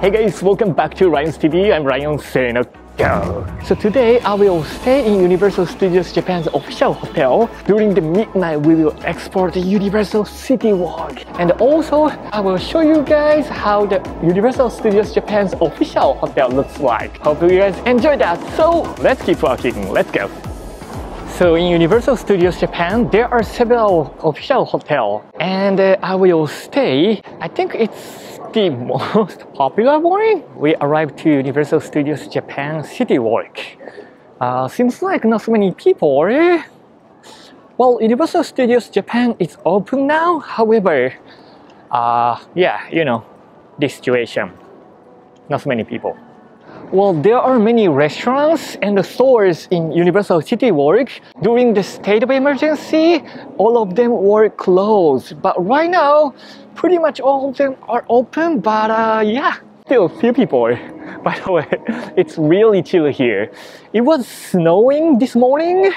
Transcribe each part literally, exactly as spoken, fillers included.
Hey guys, welcome back to Rion's T V. I'm Rion Serena. Go! So today I will stay in Universal Studios Japan's official hotel. During the midnight we will explore the Universal CityWalk. And also I will show you guys how the Universal Studios Japan's official hotel looks like. Hope you guys enjoy that. So let's keep walking. Let's go. So in Universal Studios Japan, there are several official hotels, and uh, I will stay. I think it's the most popular one. We arrived to Universal Studios Japan CityWalk. Uh, seems like not so many people. Eh? Well, Universal Studios Japan is open now. However, uh, yeah, you know, this situation, not so many people. Well, there are many restaurants and stores in Universal CityWalk. During the state of emergency, all of them were closed. But right now, pretty much all of them are open, but uh, yeah, still few people. By the way, it's really chill here. It was snowing this morning,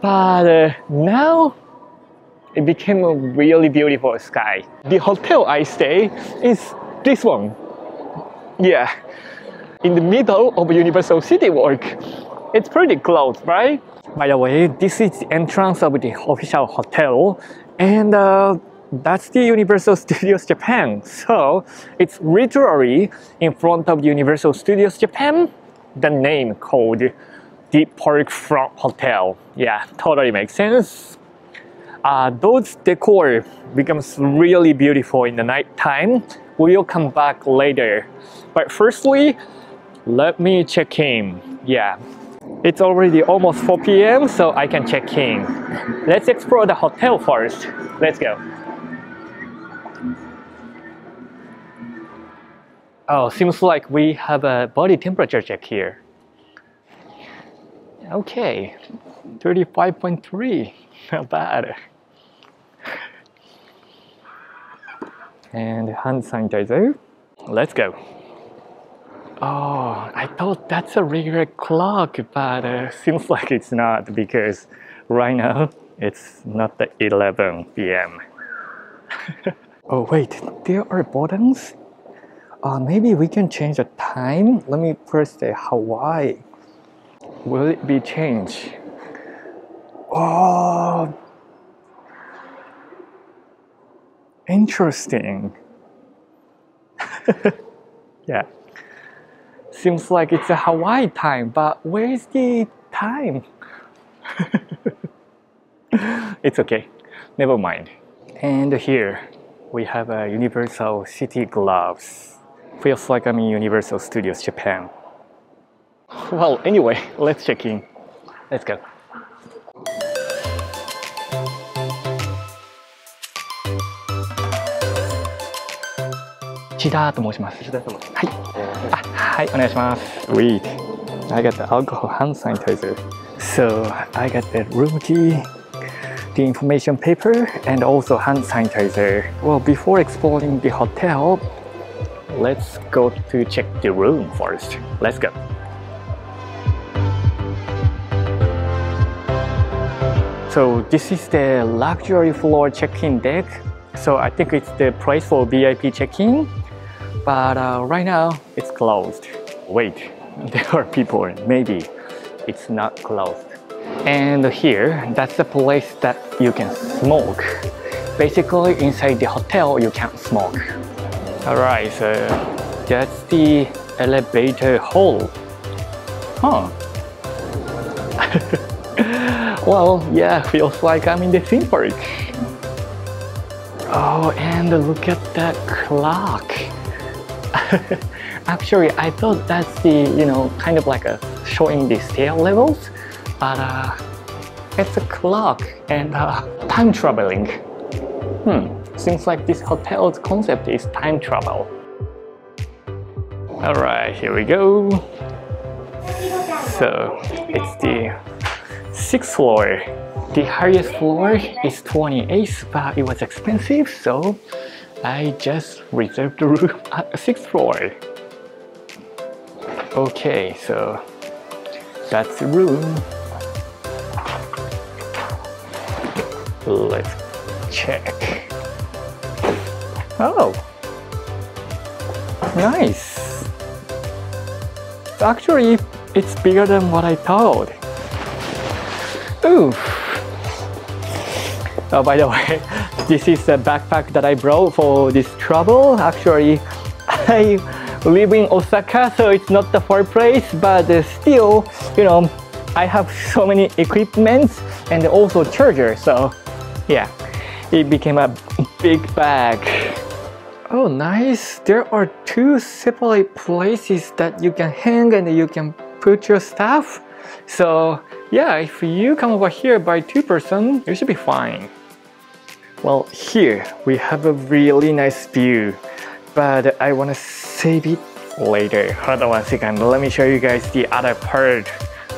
but uh, now it became a really beautiful sky. The hotel I stay is this one. Yeah. In the middle of Universal CityWalk. It's pretty close, right? By the way, this is the entrance of the official hotel, and uh, that's the Universal Studios Japan. So it's literally in front of Universal Studios Japan, the name called The Park Front Hotel. Yeah, totally makes sense. Uh, those decor becomes really beautiful in the night time. We will come back later. But firstly, let me check in. Yeah, it's already almost four P M so I can check in. Let's explore the hotel first. Let's go. Oh, seems like we have a body temperature check here. Okay, thirty-five point three, not bad. And hand sanitizer. Let's go. Oh, I thought that's a regular clock, but uh, seems like it's not, because right now it's not the eleven P M Oh wait, there are buttons? Uh, maybe we can change the time? Let me press the Hawaii. Will it be changed? Oh! Interesting. Yeah. Seems like it's a Hawaii time, but where is the time? It's okay, never mind. And here we have a Universal City Gloves. Feels like I'm in Universal Studios Japan. Well, anyway, let's check in. Let's go. Shida to Moshima. Hi, wait, I got the alcohol hand sanitizer. So I got the room key, the information paper, and also hand sanitizer. Well, before exploring the hotel, let's go to check the room first. Let's go. So this is the luxury floor check-in deck. So I think it's the price for V I P check-in. But uh, right now, it's closed. Wait, there are people. Maybe it's not closed. And here, that's the place that you can smoke. Basically, inside the hotel, you can't smoke. Alright, so that's the elevator hall. Huh. Well, yeah, feels like I'm in the theme park. Oh, and look at that clock. Actually, I thought that's the, you know, kind of like a showing the stair levels, but uh, it's a clock and uh, time traveling. Hmm, seems like this hotel's concept is time travel. Alright, here we go. So, it's the sixth floor. The highest floor is twenty-eighth, but it was expensive, so I just reserved the room at the sixth floor. Okay, so That's the room. Let's check. Oh, nice. Actually, it's bigger than what I thought. Ooh. Oh, by the way, this is the backpack that I brought for this travel. Actually, I live in Osaka, so it's not the far place, but uh, still, you know, I have so many equipments and also charger, so yeah, it became a big bag. Oh, nice. There are two separate places that you can hang and you can put your stuff. So yeah, if you come over here by two person, you should be fine. Well, here we have a really nice view, but I want to save it later. Hold on one second, let me show you guys the other part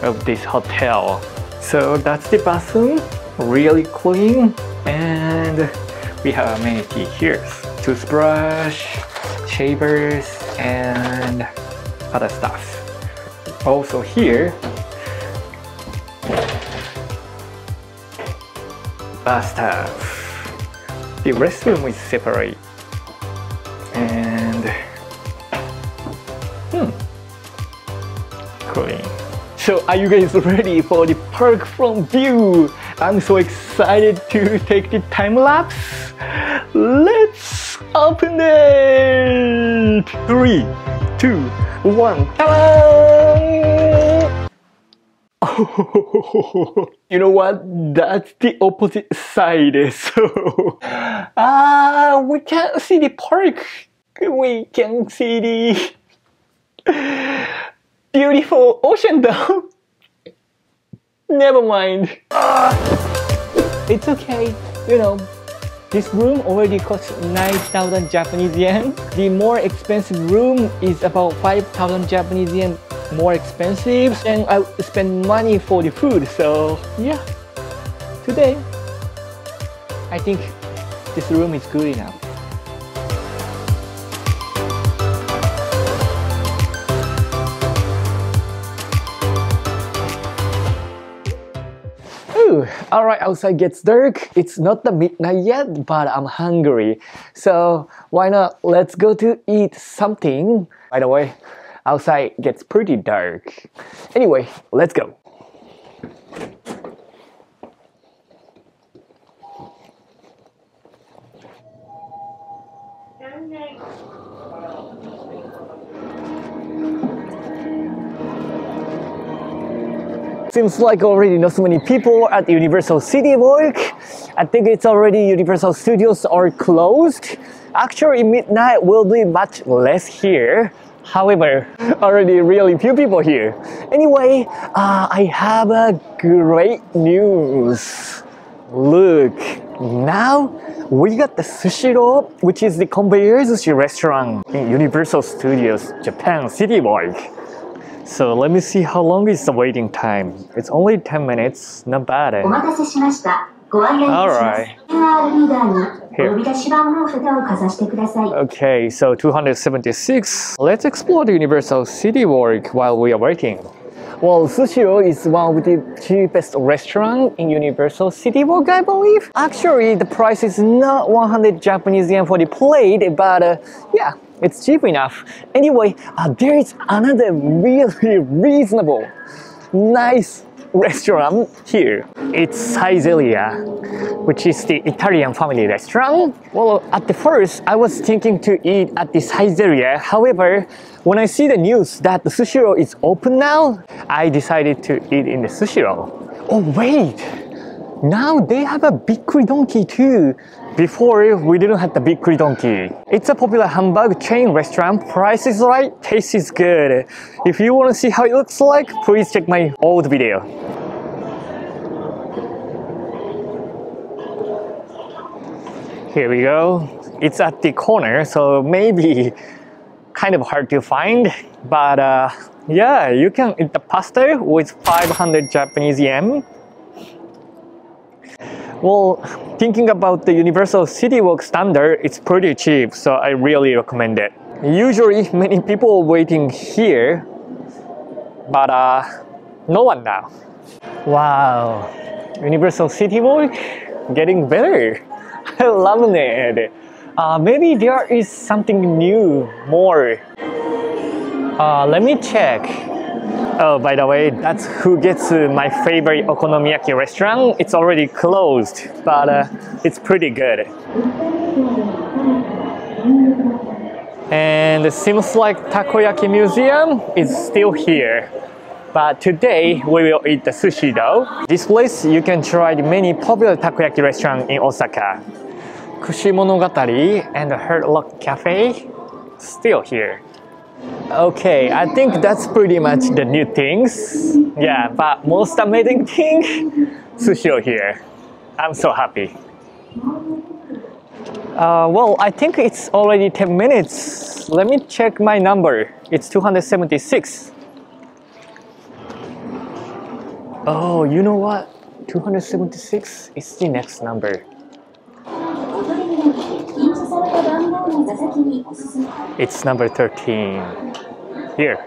of this hotel. So that's the bathroom, really clean, and we have amenity here. Toothbrush, shavers, and other stuff. Also here, bathtub. The restroom is separate. And hmm, clean. So are you guys ready for the park front view? I'm so excited to take the time lapse. Let's open it! Three, two, one. Ta-da! Oh, you know what? That's the opposite side. So, ah, we can't see the park. We can see the beautiful ocean, though. Never mind. Uh, it's okay, you know. This room already costs nine thousand Japanese yen. The more expensive room is about five thousand Japanese yen more expensive. And I spend money for the food, so yeah. Today, I think this room is good enough. Alright, outside gets dark. It's not the midnight yet, but I'm hungry. So why not? Let's go to eat something. By the way, outside gets pretty dark. Anyway, let's go. Seems like already not so many people at Universal CityWalk. I think it's already Universal Studios are closed. Actually, midnight will be much less here. However, already really few people here. Anyway, uh, I have a great news. Look, now we got the Sushiro, which is the conveyor sushi restaurant in Universal Studios Japan CityWalk. So let me see how long is the waiting time. It's only ten minutes, not bad. Eh? Alright. Okay, so two hundred seventy-six. Let's explore the Universal CityWalk while we are waiting. Well, Sushiro is one of the cheapest restaurants in Universal CityWalk, I believe. Actually, the price is not one hundred Japanese yen for the plate, but uh, yeah. It's cheap enough. Anyway, uh, there is another really reasonable, nice restaurant here. It's Saizella, which is the Italian family restaurant. Well, at the first, I was thinking to eat at the Saizella. However, when I see the news that the Sushiro is open now, I decided to eat in the Sushiro. Oh, wait! Now they have a Bikkuri Donkey too. Before, we didn't have the Bikkuri Donkey. It's a popular hamburger chain restaurant. Price is right, taste is good. If you want to see how it looks like, please check my old video. Here we go. It's at the corner, so maybe kind of hard to find. But uh, yeah, you can eat the pasta with five hundred Japanese yen. Well, thinking about the Universal CityWalk standard, it's pretty cheap, so I really recommend it. Usually, many people waiting here, but uh, No one now. Wow, Universal CityWalk getting better. I love it. Uh, maybe there is something new, more. Uh, let me check. Oh, by the way, that's Fugetsu, my favorite okonomiyaki restaurant. It's already closed, but uh, it's pretty good. And it seems like Takoyaki Museum is still here. But today, we will eat the sushi though. This place, you can try the many popular takoyaki restaurants in Osaka. Kushi Monogatari and the Hurt Lock Cafe, still here. Okay, I think that's pretty much the new things. Yeah, but most amazing thing, Sushiro here. I'm so happy. Uh, well, I think it's already ten minutes. Let me check my number. It's two hundred seventy-six. Oh, you know what? two hundred seventy-six is the next number. It's number thirteen. Here.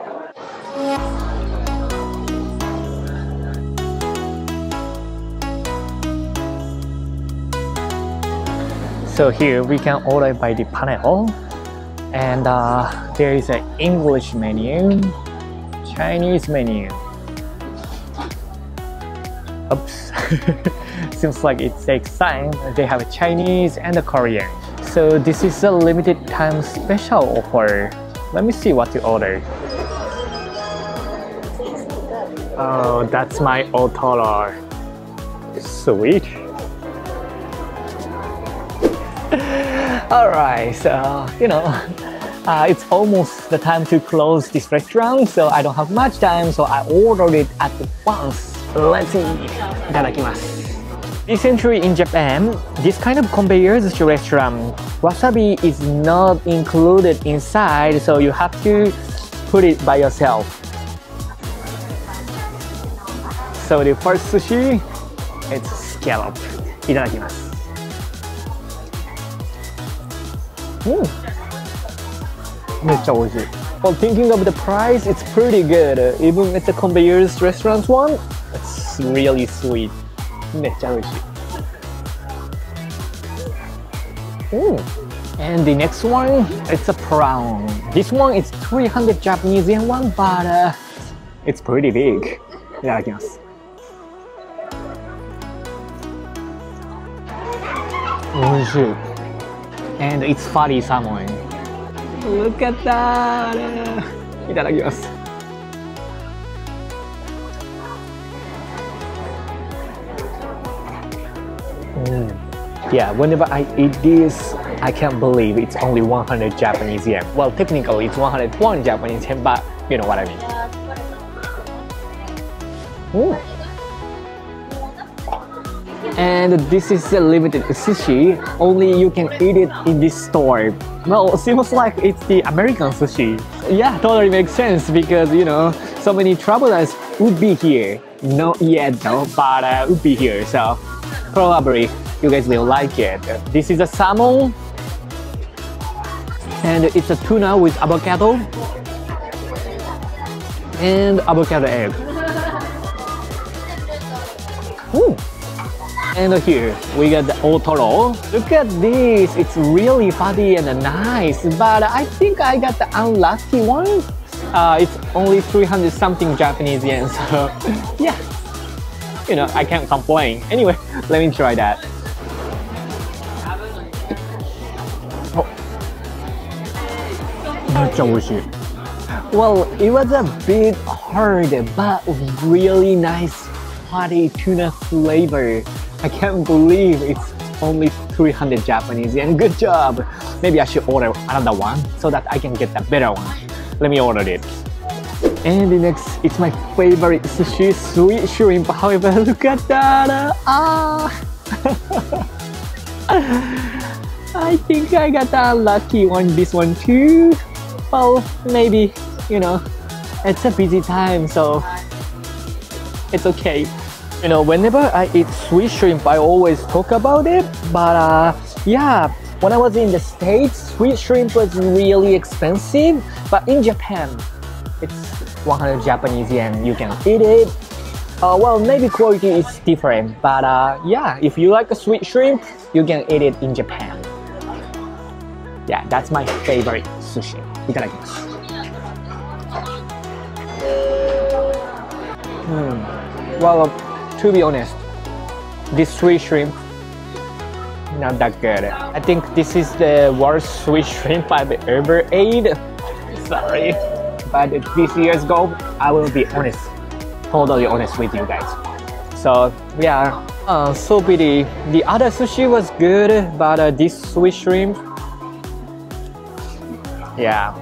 So here we can order by the panel. And uh, there is an English menu, Chinese menu. Oops. Seems like it takes time. They have a Chinese and a Korean. So this is a limited time special offer. Let me see what to order. Oh, that's my Otoro. Sweet. Alright, so, you know, uh, it's almost the time to close this restaurant, so I don't have much time, so I ordered it at once. Let's eat. Itadakimasu. This century in Japan, this kind of conveyors to restaurant, wasabi is not included inside, so you have to put it by yourself. So the first sushi, it's scallop. Itadakimasu. Mm. Mechcha oishii. Well, thinking of the price, it's pretty good. Even at the conveyors restaurant one, it's really sweet. Mm. And the next one, it's a prawn. This one is three hundred Japanese yen one, but uh, it's pretty big. Itadakimasu. Oishii. And it's fatty salmon. Look at that. Itadakimasu. Mm. Yeah, whenever I eat this, I can't believe it's only one hundred Japanese yen. Well, technically it's one hundred one Japanese yen, but you know what I mean. Mm. And this is a limited sushi, only you can eat it in this store. Well, seems like it's the American sushi. Yeah, totally makes sense because, you know, so many travelers would be here. Not yet though, but uh, would be here, so. Probably you guys will like it. This is a salmon and it's a tuna with avocado and avocado egg. Ooh. And here we got the otoro. Look at this, it's really fatty and nice, but I think I got the unlucky one. Uh, it's only three hundred something Japanese yen, so yeah. You know, I can't complain. Anyway, let me try that. Oh. Mechcha oishii. Well, it was a bit hard, but really nice fatty tuna flavor. I can't believe it's only three hundred Japanese yen. Good job! Maybe I should order another one so that I can get the better one. Let me order it. And the next, it's my favorite sushi, sweet shrimp. However, look at that! Ah! I think I got the unlucky one, this one too. Well, maybe, you know, it's a busy time, so it's okay. You know, whenever I eat sweet shrimp, I always talk about it, but uh, yeah. When I was in the States, sweet shrimp was really expensive, but in Japan, it's one hundred Japanese yen, you can eat it. Uh, well, maybe quality is different, but uh, yeah, if you like a sweet shrimp, you can eat it in Japan. Yeah, that's my favorite sushi. Itadakimasu. Hmm. Well, uh, to be honest, this sweet shrimp, not that good. I think this is the worst sweet shrimp I've ever ate. Sorry. But this year's goal, I will be honest, totally honest with you guys. So yeah, uh, so pity. The other sushi was good, but uh, this sweet shrimp, yeah,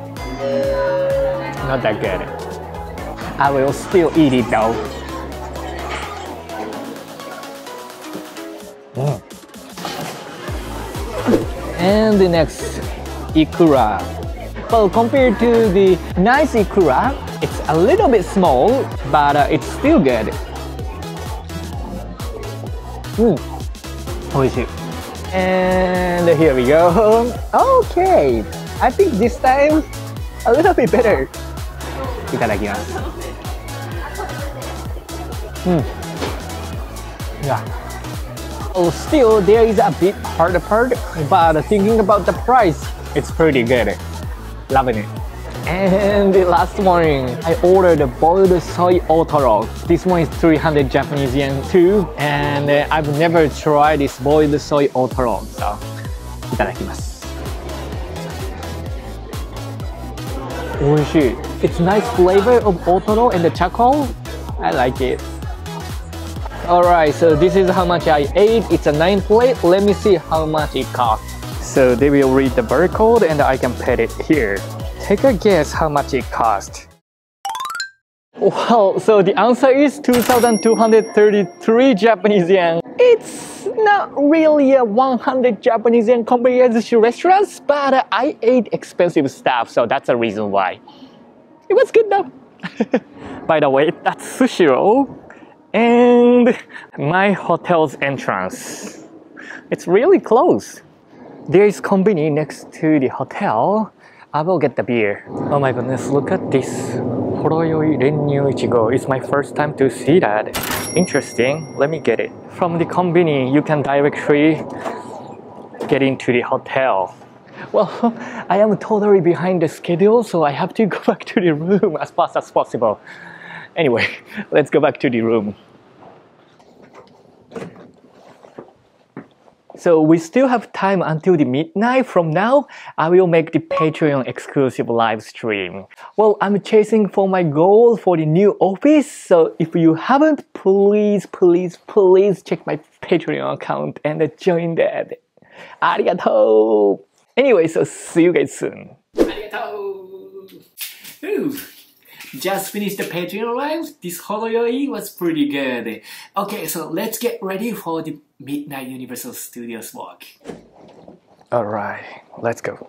not that good. I will still eat it though. Mm. And the next, ikura. Well, compared to the nice ikura, it's a little bit small, but uh, it's still good. Mm. Oishii. And here we go. Okay, I think this time a little bit better. Itadakimasu. Mm. Yeah. Oh, still there is a bit hard part, but thinking about the price, it's pretty good. Loving it. And the last one, I ordered a boiled soy otoro. This one is three hundred Japanese yen too, and I've never tried this boiled soy otoro, so itadakimasu. Oishii. It's nice flavor of otoro and the charcoal. I like it. Alright, so this is how much I ate. It's a nine plate. Let me see how much it cost. So they will read the barcode and I can pet it here. Take a guess how much it cost. Well, so the answer is two thousand two hundred thirty-three Japanese yen. It's not really a one hundred Japanese yen compared to restaurants, but I ate expensive stuff, so that's the reason why. It was good though. By the way, that's Sushiro. And my hotel's entrance. It's really close. There is konbini next to the hotel. I will get the beer. Oh my goodness, look at this. Horoyoi Renyu Ichigo. It's my first time to see that. Interesting. Let me get it. From the konbini, you can directly get into the hotel. Well, I am totally behind the schedule, so I have to go back to the room as fast as possible. Anyway, let's go back to the room. So we still have time until the midnight. From now, I will make the Patreon exclusive live stream. Well, I'm chasing for my goal for the new office. So if you haven't, please, please, please check my Patreon account and join that. Arigatou! Anyway, so see you guys soon. Arigatou! Ooh. Just finished the Patreon live. This Horoyoi was pretty good. Okay, so let's get ready for the midnight Universal Studios walk. Alright, let's go.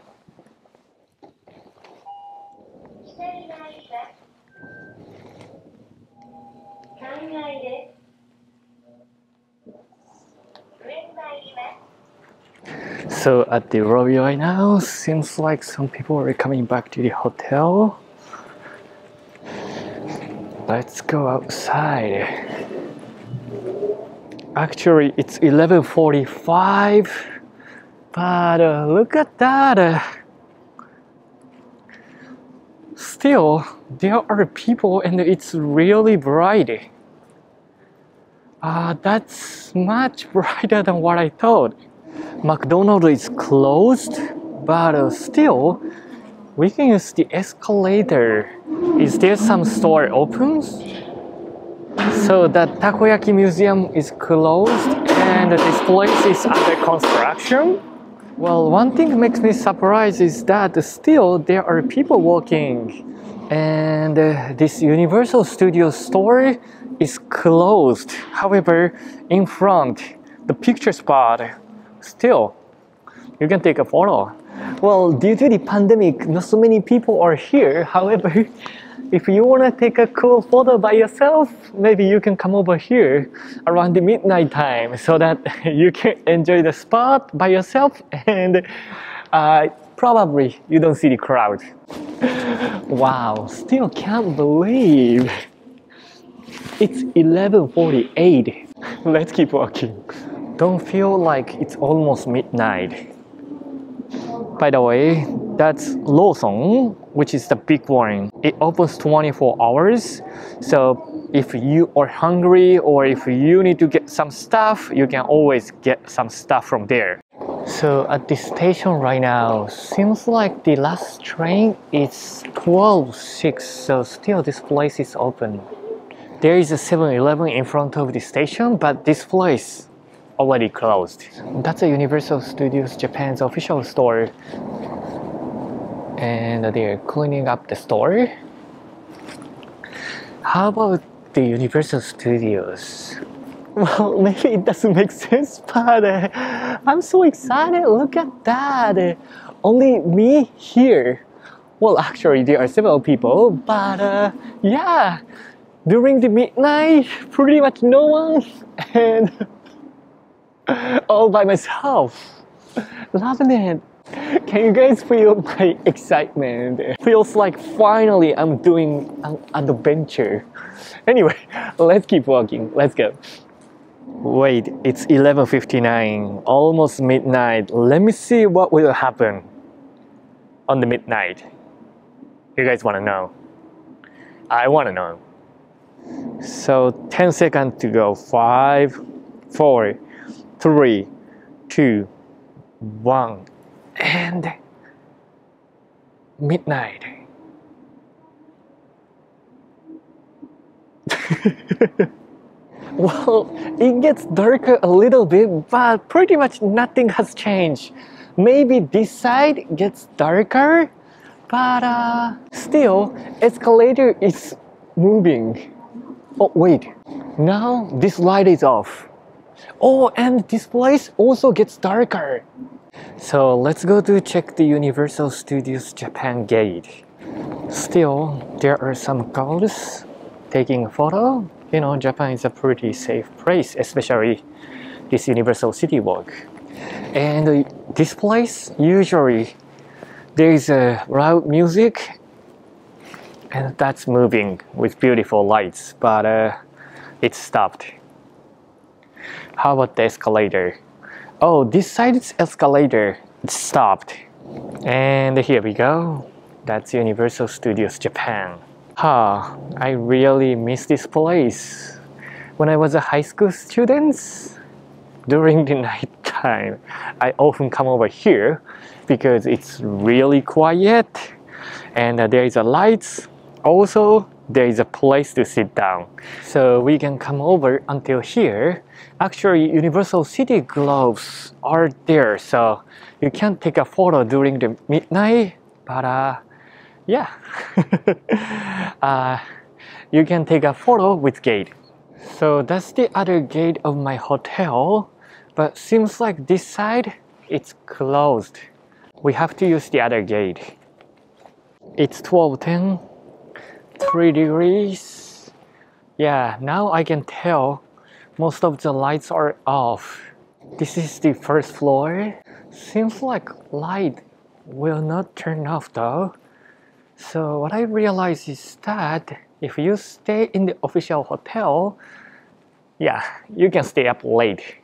So at the lobby right now, seems like some people are coming back to the hotel. Let's go outside. Actually, it's eleven forty-five, but uh, look at that. Uh, still, there are people and it's really bright. Uh, that's much brighter than what I thought. McDonald's is closed, but uh, still, we can use the escalator. Is there some store open? So the Takoyaki Museum is closed and this place is under construction. Well, one thing makes me surprised is that still there are people walking. And uh, this Universal Studios store is closed. However, in front, the picture spot, still, you can take a photo. Well, due to the pandemic, not so many people are here. However, if you want to take a cool photo by yourself, maybe you can come over here around the midnight time so that you can enjoy the spot by yourself and uh, probably you don't see the crowd. Wow, still can't believe it's eleven forty-eight. Let's keep walking. Don't feel like it's almost midnight. By the way, that's Lawson, which is the big one. It opens twenty-four hours, so if you are hungry or if you need to get some stuff, you can always get some stuff from there. So at this station right now, seems like the last train is twelve six, so still this place is open. There is a seven eleven in front of the station, but this place already closed. That's a Universal Studios Japan's official store. And they're cleaning up the store. How about the Universal Studios? Well, maybe it doesn't make sense, but uh, I'm so excited. Look at that. Uh, only me here. Well, actually, there are several people, but uh, yeah, during the midnight, pretty much no one, and all by myself. Loving it. Can you guys feel my excitement? It feels like finally I'm doing an adventure. Anyway, let's keep walking. Let's go. Wait, it's eleven fifty-nine, almost midnight. Let me see what will happen on the midnight. You guys want to know? I want to know. So ten seconds to go. five, four, three, two, one. And midnight. Well, it gets darker a little bit, but pretty much nothing has changed. Maybe this side gets darker, but uh, still, escalator is moving. Oh wait, now this light is off. Oh, and this place also gets darker. So let's go to check the Universal Studios Japan gate. Still, there are some girls taking a photo. You know, Japan is a pretty safe place, especially this Universal CityWalk. And this place, usually there is a loud music and that's moving with beautiful lights, but uh, it stopped. How about the escalator? Oh, this side is escalator. It stopped. And here we go. That's Universal Studios Japan. Huh, I really miss this place. When I was a high school student, during the night time, I often come over here because it's really quiet and uh, there is a lights. Also, there is a place to sit down, so we can come over until here. Actually, Universal City Globes are there, so you can take a photo during the midnight, but uh, yeah, uh, you can take a photo with gate. So that's the other gate of my hotel, but seems like this side, it's closed. We have to use the other gate. It's twelve ten. three degrees. Yeah, now I can tell most of the lights are off. This is the first floor. Seems like light will not turn off though. So what I realize is that if you stay in the official hotel, yeah, you can stay up late.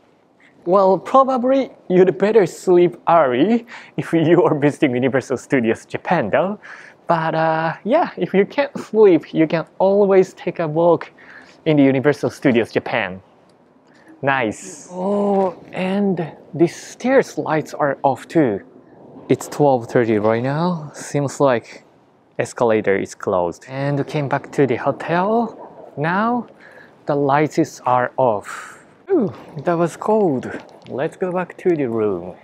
Well, probably you'd better sleep early if you are visiting Universal Studios Japan though. But uh, yeah, if you can't sleep, you can always take a walk in the Universal Studios Japan. Nice. Oh, and the stairs lights are off too. It's twelve thirty right now. Seems like escalator is closed. And we came back to the hotel. Now the lights are off. Ooh, that was cold. Let's go back to the room.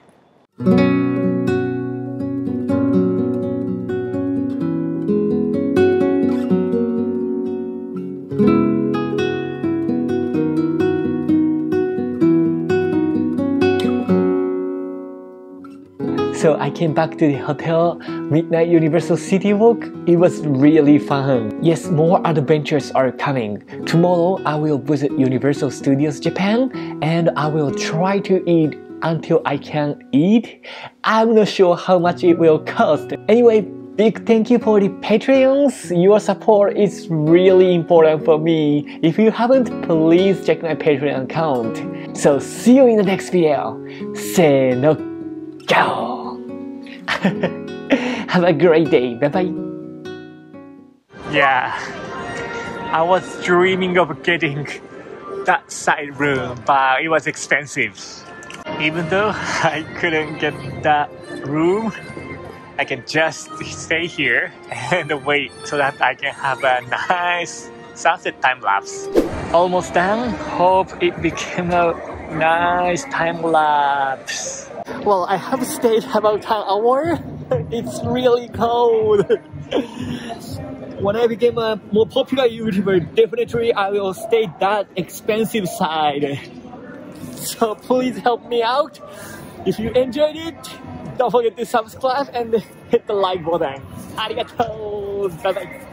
So I came back to the hotel, midnight Universal CityWalk. It was really fun. Yes, more adventures are coming. Tomorrow I will visit Universal Studios Japan and I will try to eat until I can eat. I'm not sure how much it will cost. Anyway, big thank you for the Patreons. Your support is really important for me. If you haven't, please check my Patreon account. So see you in the next video. Se no, ciao. Have a great day. Bye bye. Yeah, I was dreaming of getting that side room, but it was expensive. Even though I couldn't get that room, I can just stay here and wait so that I can have a nice sunset time lapse. Almost done. Hope it became a nice time lapse. Well, I have stayed about an hour. It's really cold. When I became a more popular YouTuber, definitely I will stay that expensive side. So please help me out. If you enjoyed it, don't forget to subscribe and hit the like button. Arigatou! Bye bye!